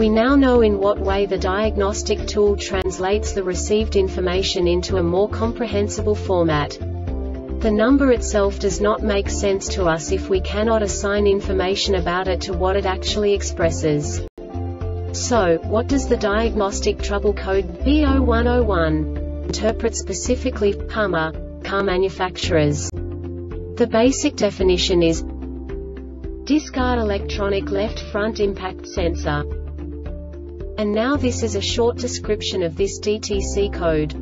We now know in what way the diagnostic tool translates the received information into a more comprehensible format. The number itself does not make sense to us if we cannot assign information about it to what it actually expresses. So, what does the diagnostic trouble code B0101 interpret specifically for PAMA car manufacturers? The basic definition is discard electronic left front impact sensor. And now this is a short description of this DTC code.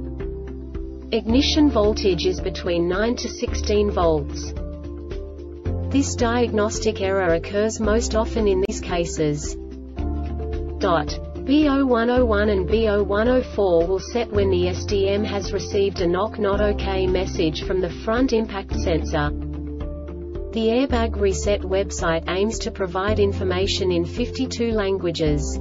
Ignition voltage is between 9 to 16 volts. This diagnostic error occurs most often in these cases. B0101 and B0104 will set when the SDM has received a knock not OK message from the front impact sensor. The Airbag Reset website aims to provide information in 52 languages.